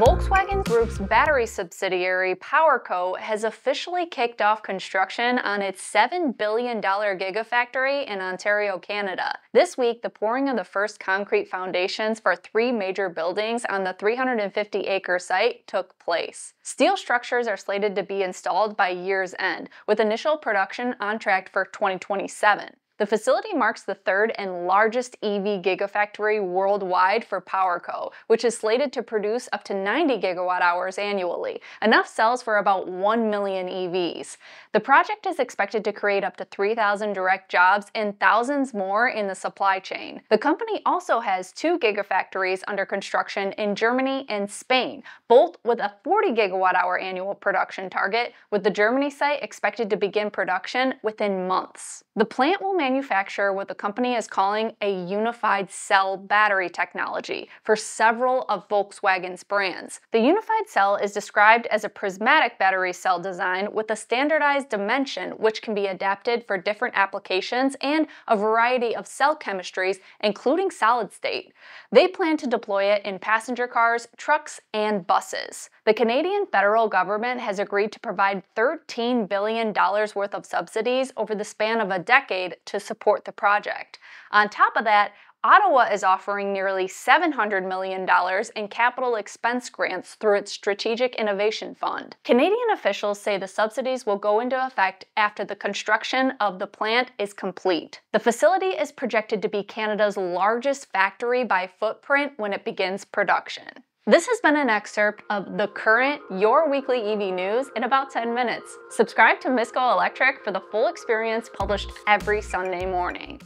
Volkswagen Group's battery subsidiary, PowerCo, has officially kicked off construction on its $7 billion gigafactory in Ontario, Canada. This week, the pouring of the first concrete foundations for three major buildings on the 350-acre site took place. Steel structures are slated to be installed by year's end, with initial production on track for 2027. The facility marks the third and largest EV gigafactory worldwide for PowerCo, which is slated to produce up to 90 gigawatt-hours annually, enough cells for about 1 million EVs. The project is expected to create up to 3,000 direct jobs and thousands more in the supply chain. The company also has two gigafactories under construction in Germany and Spain, both with a 40 gigawatt-hour annual production target, with the Germany site expected to begin production within months. The plant will manufacture what the company is calling a unified cell battery technology for several of Volkswagen's brands. The unified cell is described as a prismatic battery cell design with a standardized dimension which can be adapted for different applications and a variety of cell chemistries, including solid state. They plan to deploy it in passenger cars, trucks, and buses. The Canadian federal government has agreed to provide $13 billion worth of subsidies over the span of a decade to support the project. On top of that, Ottawa is offering nearly $700 million in capital expense grants through its Strategic Innovation Fund. Canadian officials say the subsidies will go into effect after the construction of the plant is complete. The facility is projected to be Canada's largest factory by footprint when it begins production. This has been an excerpt of The Current, your weekly EV news in about 10 minutes. Subscribe to Misco Electric for the full experience published every Sunday morning.